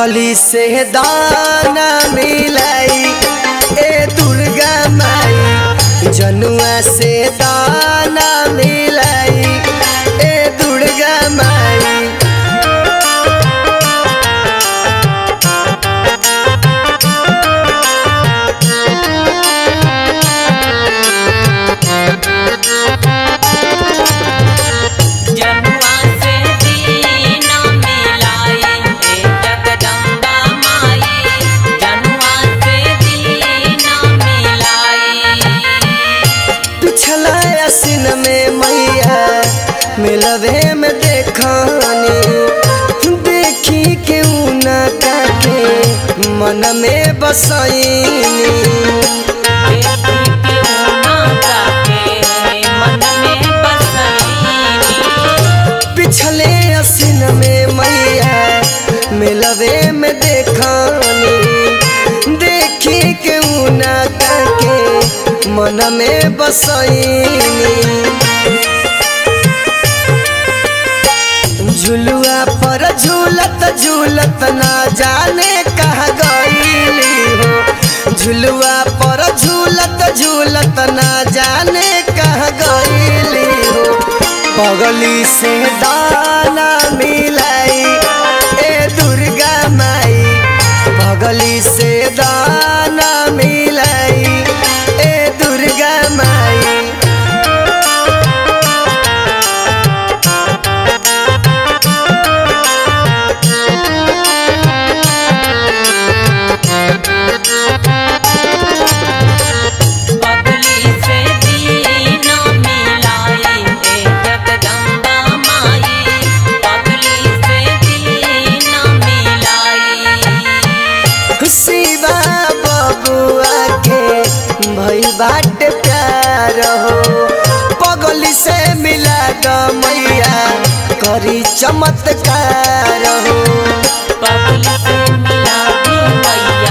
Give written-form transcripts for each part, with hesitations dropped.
कली से दान मिलाई ए दुर्गा माई, जनुआ से दान मिलाई ए दुर्गा माई। मिलवे में देखानी देखी क्यों न काके मन में बसाईनी। पिछले असिन में मैया मिलवे में देखानी देखी क्यों न काके मन में बसाईनी। झुलुआ पर झूलत झूलत ना जाने कहा गईली हो, झुलुआ पर झूलत झूलत ना जाने कहा गईली हो। पगली से दाना मिलाई ए दुर्गा माई, पगली से दाना मिलाई ए दुर्गा माई। शिवा बबुआ के भई बाट प्यार हो, पगली से मिला ग मैया करी चमत्कार हो। पगली से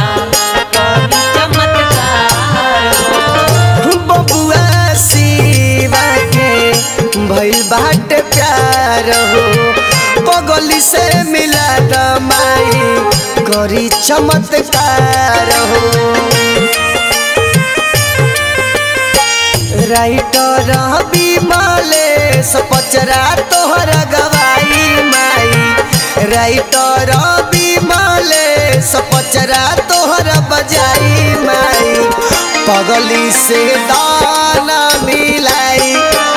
मिला मैया करी चमत्कार हो, बबुआ शिवा के भई बाट प्यार हो, पगली से मिला ग माई करी चमत्कार हो। राइटर बीमाले सपचरा तोहरा गवाई माई, राइटर बीमाले सपचरा तोहरा बजाई माई। पगली से दाना मिलाई